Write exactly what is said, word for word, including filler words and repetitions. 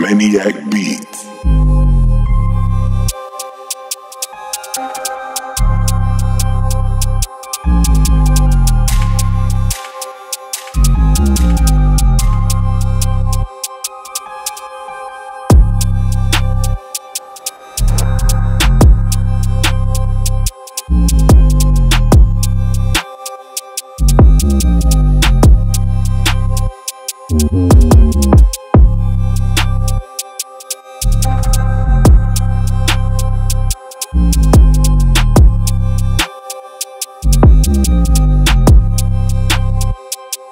Maniac Beats.